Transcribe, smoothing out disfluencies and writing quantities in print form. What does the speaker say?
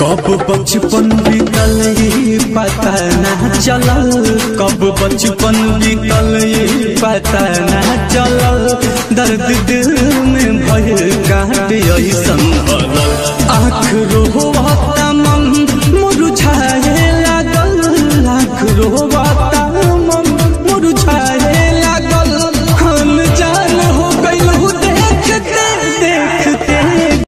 कब बचपन बीतल ये पता ना चलल, कब बचपन बीतल ये पता ना चलल, दर्द दिल में भय काटे ऐसन।